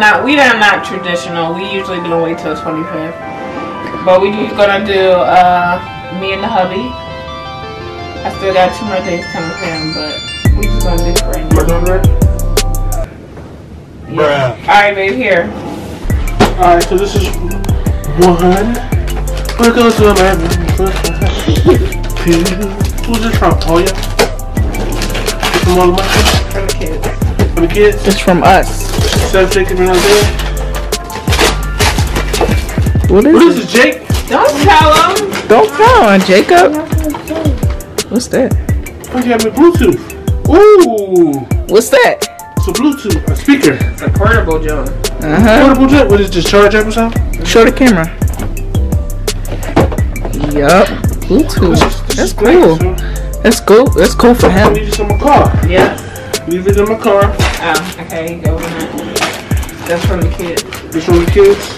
we're not traditional. We usually gonna wait till the 25th, but we gonna do me and the hubby. I still got 2 more things coming for him, but we just gonna do it right now. We're doing it. Yeah. All right, babe. Here. All right, so this is 1. We're gonna do it, man. 2. Who's this from? Oh yeah. From all of my from the kids. From the kids. It's from us. What is this, Jake? Don't tell him. Don't tell him, Jacob. What's that? I got my Bluetooth. Ooh. What's that? It's a Bluetooth, a speaker. It's a portable John. Portable John. What is this? Charge up or something? Show the camera. Yup. Bluetooth. That's cool. That's cool. That's cool for him. I need this in my car. Yeah. Leave it in my car. Oh, okay, go with that. That's from the kids. That's from the kids?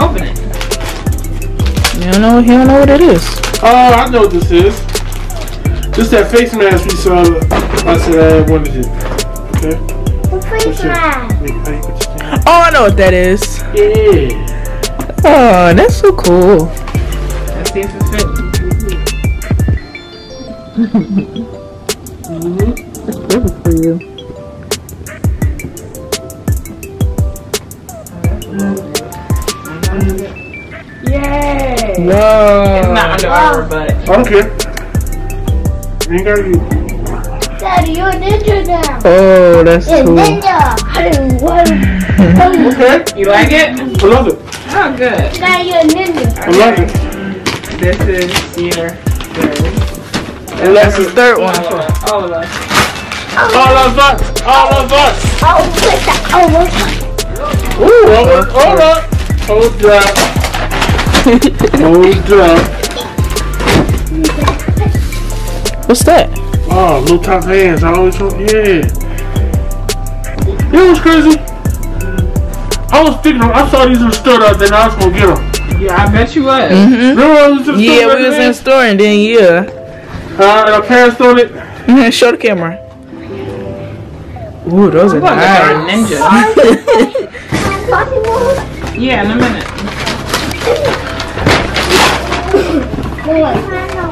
Open it. He don't know what it is. Oh, I know what this is. Just that face mask we saw. I said, what is it? Okay. The face mask. Oh, I know what that is. Yeah. Oh, that's so cool. Let's see if it fits. That's perfect for you. Yay! No. It's not under armor, but. Okay. Daddy, you're a ninja now. Oh, that's cool. Ninja. Okay. You like it? I love it. Oh, good. Now you're a ninja. I love it. This is your third. And that's the third one. All of us. All of us. Ooh, hold up. Hold up. Hold up. What's that? Oh, little top hands. I always want, yeah. You know what's crazy? I was thinking, I saw these in the store out there and I was going to get them. Yeah, I bet you was. Remember I was in the store? Yeah, we was in the store and then, yeah. And our parents sold it. Show the camera. Ooh, those are nice. Ninja. Yeah, in a minute.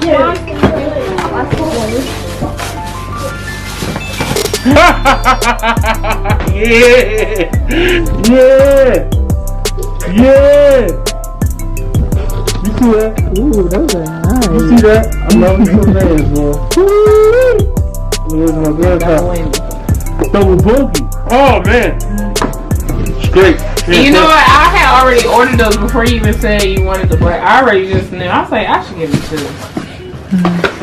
Yeah. You see that? Ooh, those are nice. You see that? I love these names, bro. Where's my grandpa? Double bogey. Oh man, it's great. Yeah, you know what? I had already ordered those before you even said you wanted the black. I already just knew. I was like, I should give you 2.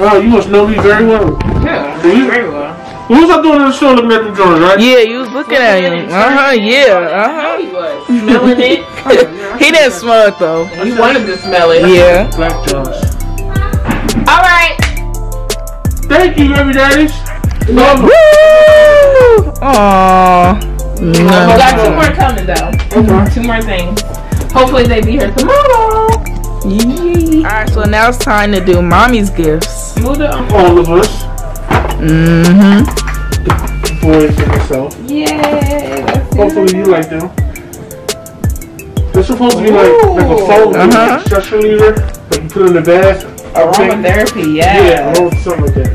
Oh, you must know me very well. Yeah, very well. What was I doing in the show looking at them drawings, right? Yeah, you was looking at him. I know he was. Smelling it. He didn't smell it, though. He wanted to smell it. Yeah. Black Josh. Alright. Thank you, baby daddies. Love them. Woo! Aww. No. I got 2 more coming, though. Okay. 2 more things. Hopefully they be here tomorrow. Yeah. Alright, so now it's time to do mommy's gifts. Move the all of us. The boys and myself. Yay! Hopefully you like them. They're supposed to be like a phone structure lever that you put in the bag. Aromatherapy, yeah. Yeah, something like that.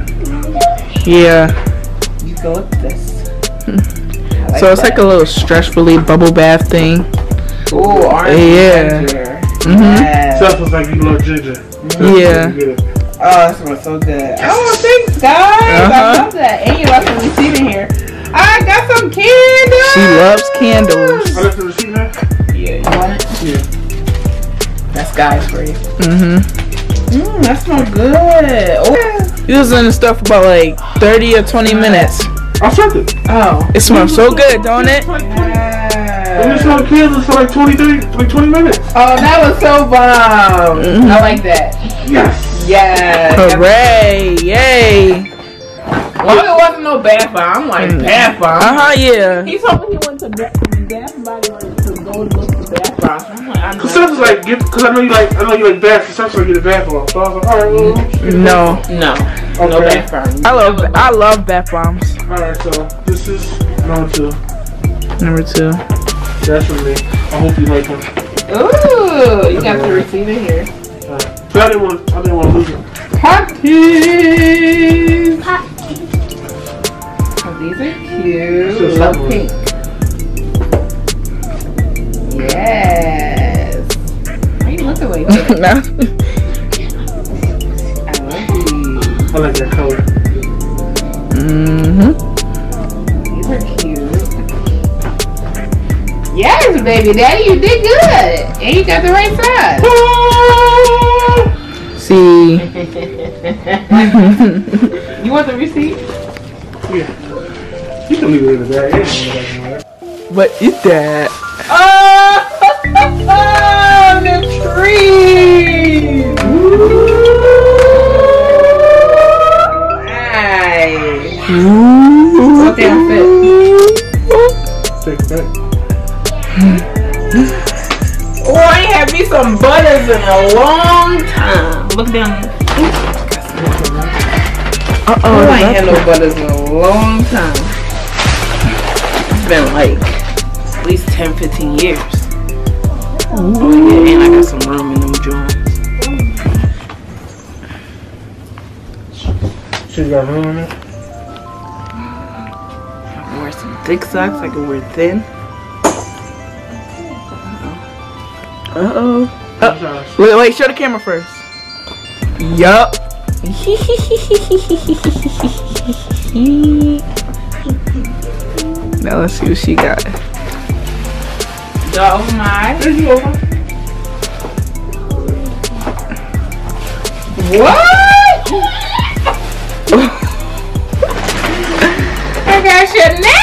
Yeah. You go with this. Like so it's that. Like a little stress-free bubble bath thing. Ooh, orange ginger. Stuff was like you love ginger. Yeah. Oh, this one's so good. Oh, thanks, guys. I love that. And you left the receipt in here. I got some candles. She loves candles. I left the receipt in there? Yeah, you want it? Yeah. That's guys for you. That smells good. Oh. You was in the stuff about like 30 or 20 minutes. I smelled it. Oh. It smells so good, don't it? And this little candles for like 20 minutes. Oh, that was so bomb. I like that. Yes. Yeah. Hooray! Yay! Well, it wasn't no bath bomb. I'm like bath bomb. Yeah. He's hoping he went to bath body or to go to. That's awesome. Conception's like, because I know you like baths. Conception, you get a bath bomb. So I was like, alright, well, no, okay. No bath bombs. I love bath bombs. Alright, so this is number 2. Number 2. That's for me. I hope you like them. Ooh, you got the receiver here. Right. But I didn't want to lose it. Pop keys. Oh, these are cute. Love pink. Yes. Are you looking like that? No. I love these. I like that color. Mm-hmm. These are cute. Yes, baby daddy, you did good. And you got the right size. See. You want the receipt? Yeah. You can leave it in the bag. What is that? Oh, the tree! Nice. What the outfit? Take that. Oh, I ain't had me some butters in a long time. Look down. Oh, I ain't had no butters in a long time. It's been like at least 10-15 years. Oh yeah, and I got some room in them joints. She got room in it. I can wear some thick socks. I can wear thin. Uh oh. Wait, show the camera first. Yup. Now let's see what she got. Oh my. What? I got Chanel!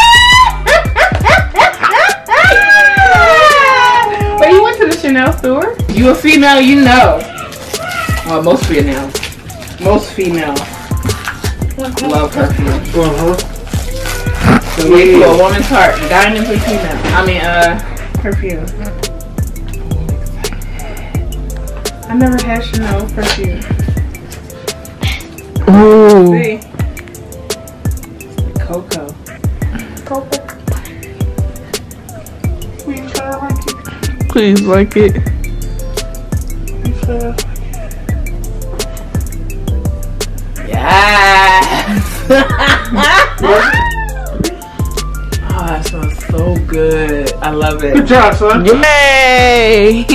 But you went to the Chanel store? You a female, you know. Well, most females. Most females. Love her. Uh-huh. So we do a woman's heart. Diamonds are female. Perfume. I never had Chanel perfume. Ooh. See? Cocoa. Please, I like it. Please like it. Yes! Oh, that smells so good. I love it. Good job, son. Yay!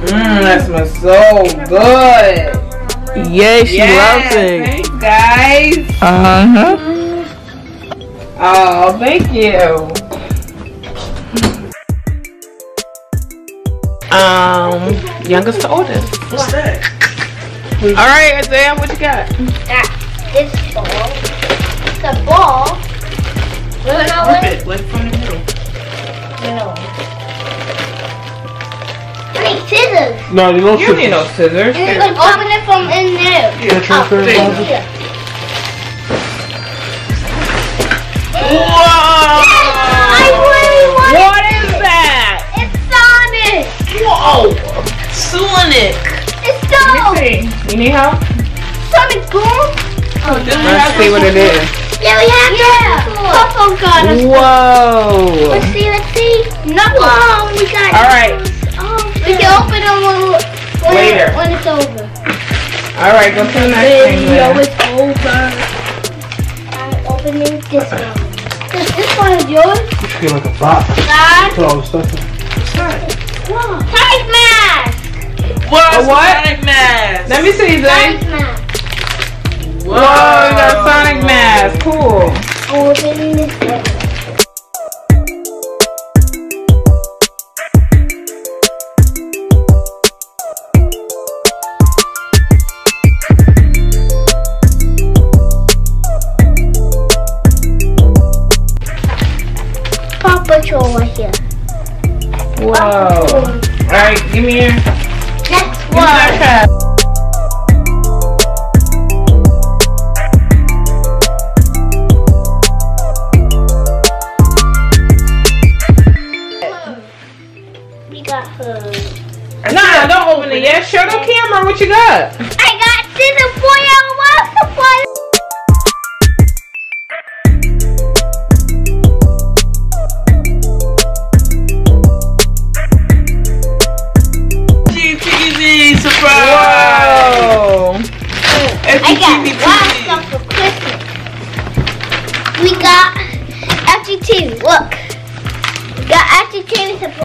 That smells so good. Yay, she loves it. Thanks, guys. Oh, thank you. Youngest to oldest. What's that? All right, Isaiah, what you got? This ball. The ball. Flip it from the middle. No. I need scissors. No, you don't. You need no scissors. You can open it from in there. Yeah, transfer it. Whoa! I really want it. What is that? It's Sonic. Whoa! Sonic. It's Sonic. You need help? Sonic Boom. Oh, let's see what it is. Yeah, we have Puffle got us. Whoa. Let's see. No. Oh, we got it. All right. We can open them when it's over. All right, go to the next thing. It's over. I'm opening this one. Does this one is yours? You should get like a box. That's all the stuff in. What's that? Whoa. Sonic mask. Whoa, what? Sonic mask. Let me see that. Sonic mask. Whoa, we got a Sonic mask. Cool. I'm opening this up. Paw Patrol right here. Whoa. Alright, give me your next one. what you got? I got scissor boy on one supply. GTV surprise! Wow! I got lots of stuff for Christmas. We got FGTV. Look, we got FGTV surprise.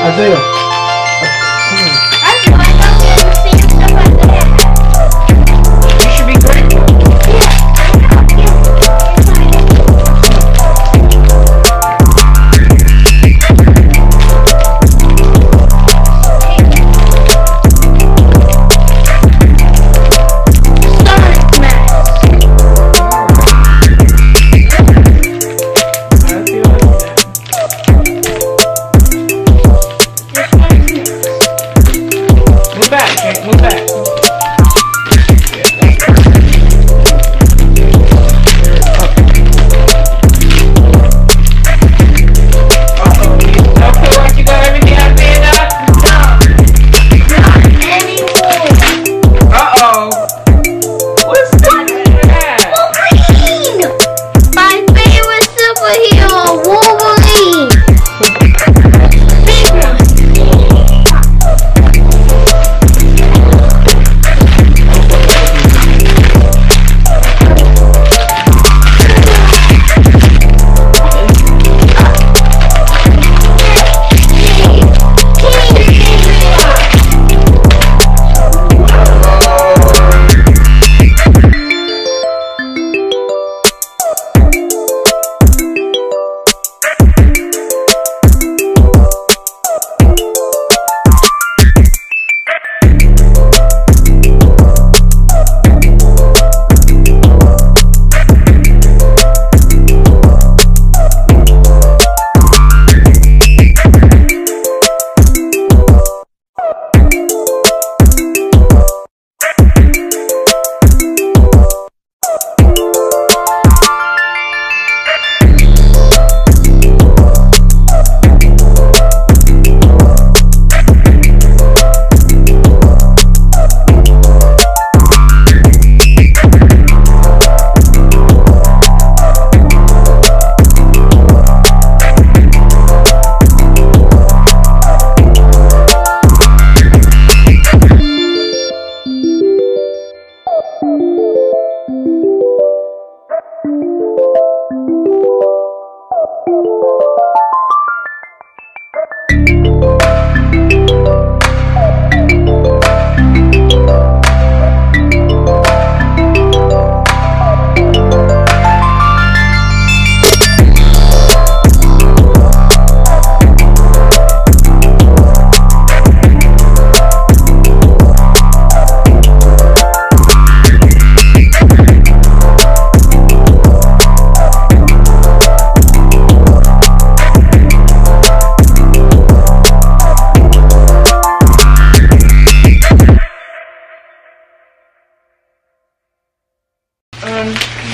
Isaiah.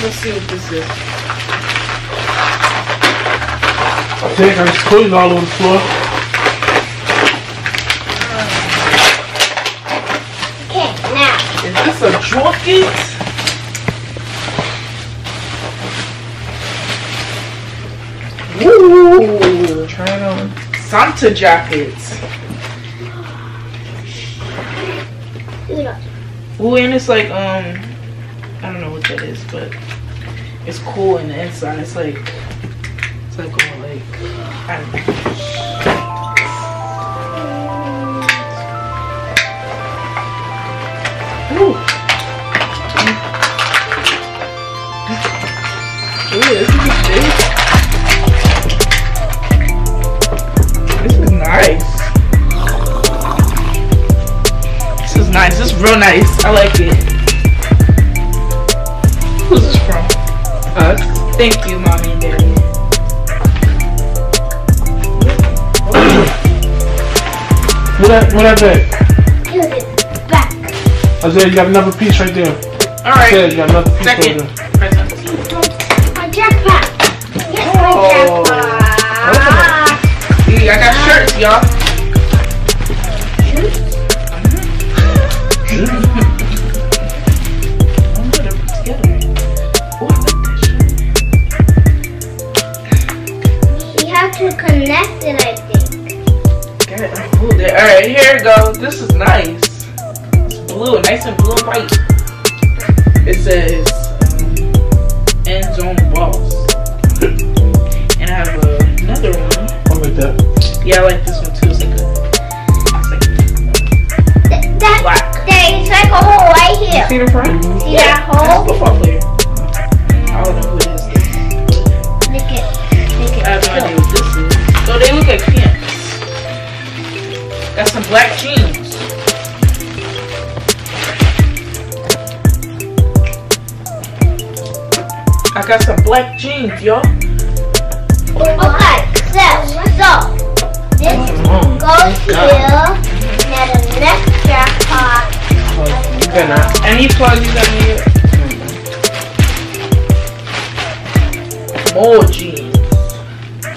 Let's see what this is. I think I just put it all over the floor. Okay, now. Is this a jacket? Woo! Trying on Santa jackets. Ooh, and it's like I don't know what that is, but it's cool in the inside. It's like all like I don't know. Ooh. Ooh, this is big. Nice, it's real nice. I like it. Who's this from? Us. Thank you, mommy and daddy. What that? Peel it back. Isaiah, you got another piece right there. All right. Isaiah, you got another piece right there. Present. My jackpot. Yes, oh. My jackpot. Okay. See, I got shirts, y'all. Connected, I think. Alright, here it goes. This is nice. It's blue, nice and blue and white. It says end zone balls. And I have another one. I like that. Yeah, I like this one too. It's like a black. It's like a hole right here. You see the front? See that hole? That's a football player. I don't know who it is. Look at I have no idea what this is. So they look like pants. Got some black jeans. I got some black jeans, y'all. Okay, so this goes here. Now the next jackpot. You got any plugs you got here? More jeans.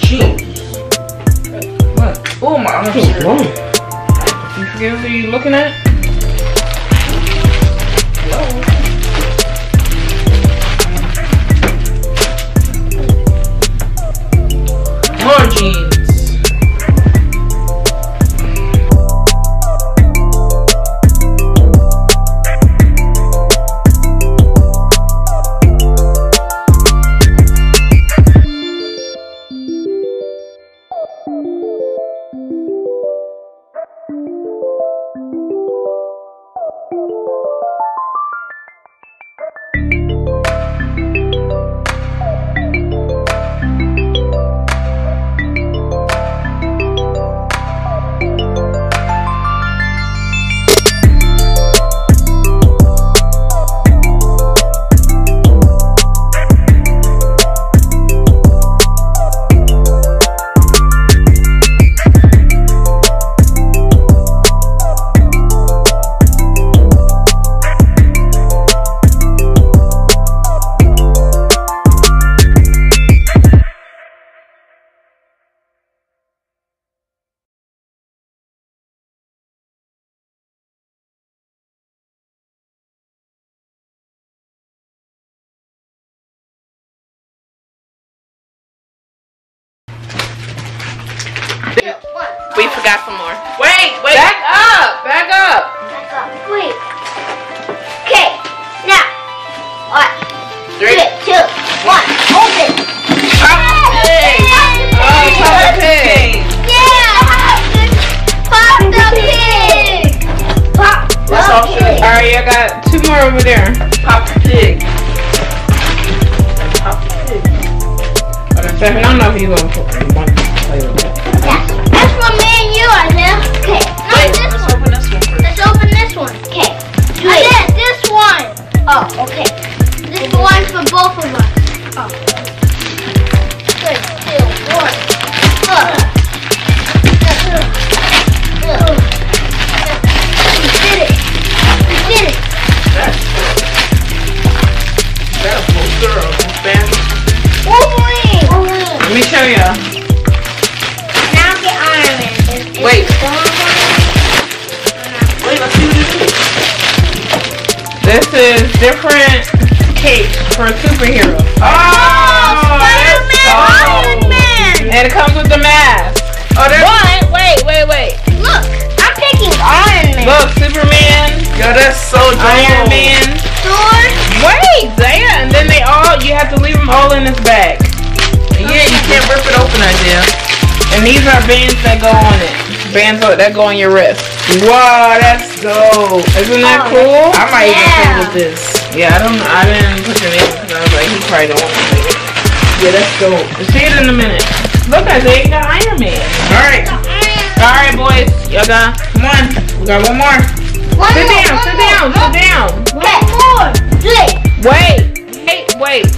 Jeans. Oh my! What is wrong? You forget what you're looking at? Hello. More jeans. We forgot some more. Wait. Back up. Wait. Okay. Now. 1, 3, 2, 1. Open. Pop the pig. Yeah. Pop the pig. Pop the pig. All right, I got 2 more over there. Pop the pig. I don't know if you're going to play with that. That's for me and you, Isaiah. Okay. Let's open this one first. Let's open this one. Okay. Isaiah, this one. Oh, okay. This one for both of us. Oh. 3, 2, 1. We did it. That's cool. girl. Understand? Let me show you. Now the Iron Man. Wait. Wait, let's see what this is. This is different cakes for a superhero. Oh! Spider-Man! Iron Man! And it comes with the mask. Oh, what? Wait, wait, wait. Look, I'm picking Iron Man. Look, Superman. Yo, that's so dope. Iron Man. Thor. Wait, yeah, and then they all, you have to leave them all in this bag. Yeah, you can't rip it open, idea. And these are bands that go on it. Bands that go on your wrist. Wow, that's dope. Isn't that cool? I might even play with this. Yeah, I didn't put your name because I was like, he probably don't want to play it. Yeah, that's dope. We'll see it in a minute. Look, they got Iron Man. Alright. Alright, boys. Y'all got one. We got one more. One sit more, down, one sit more. Down, sit down. One more. Wait. Wait, wait. It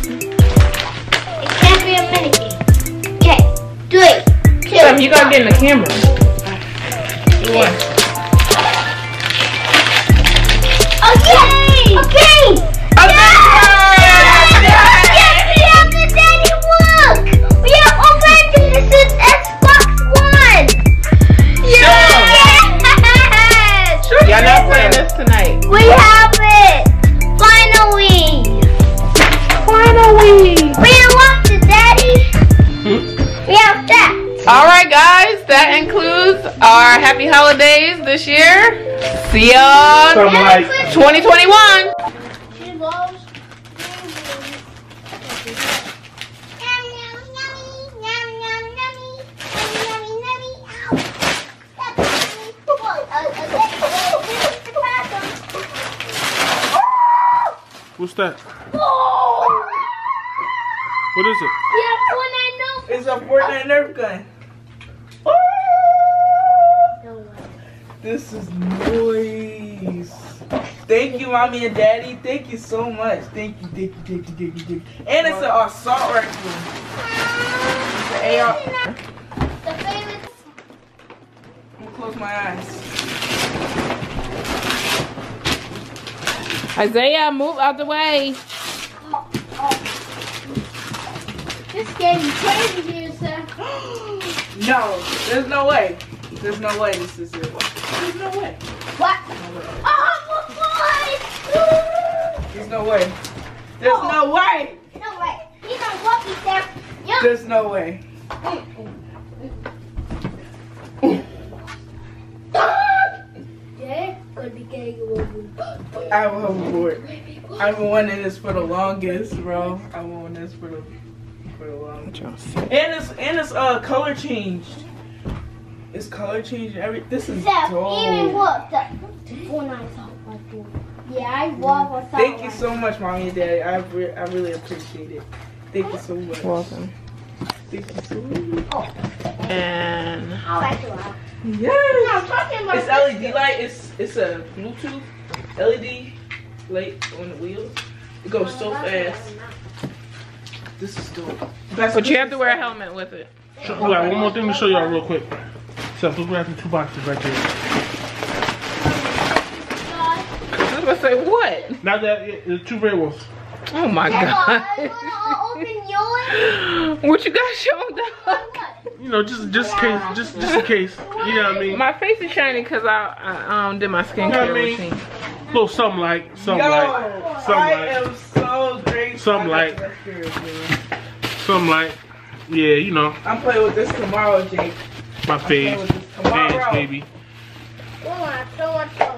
can't be a minute. Okay. Sam, you gotta get in the camera. One. Okay. Okay. Our happy holidays this year. See y'all 2021. What's that? What is it? Yeah, Fortnite Nerf. It's a Fortnite Nerf gun. This is nice. Thank you, mommy and daddy. Thank you so much. Thank you, thank you. And it's an assault rifle. I'm gonna close my eyes. Isaiah, move out the way. This game is crazy here, sir. No, there's no way. There's no way this is it. There's no way. What? Oh my God! There's no way. There's no way. No way. He's gonna walk me down. Yep. There's no way. I'm overboard. I've been wanting this for the longest, bro. I want this for the longest. And it's color changed. It's color changing every. This is dope. Even walked up. Yeah, I walked on. Thank you so much, mommy and daddy. I really appreciate it. Thank you so much. Welcome. Thank you so much. Oh. And. Yes. It's LED light. It's a Bluetooth LED light on the wheels. It goes so fast. This is dope. But you have to wear a helmet with it. Hold on, one more thing to show y'all real quick. So we're wrapping two boxes right there. I was about to say what? Now that there's two red ones. Oh my God! I open yours. What you got showing them? You know, just in case. You know what I mean? My face is shiny because I did my skincare routine. A little something like, something like. Yeah, you know. I'm playing with this tomorrow, Jake. My fave, fans, baby.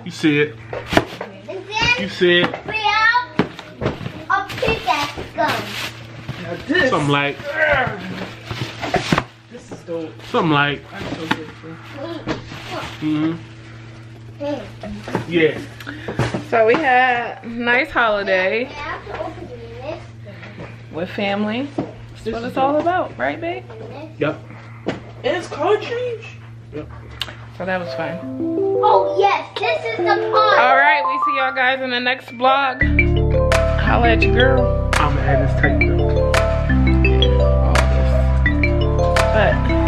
You see it. You see it. A pickaxe gun. Now this. Something like. This is dope. Something like. I'm so grateful. Yeah. So we had a nice holiday with family. That's what it's all about, right, babe? Yep. And it's color change? Yep. So that was fun. Oh, yes. This is the part. All right. We see y'all guys in the next vlog. Holla at your girl. I'm going to have this tight, girl. But.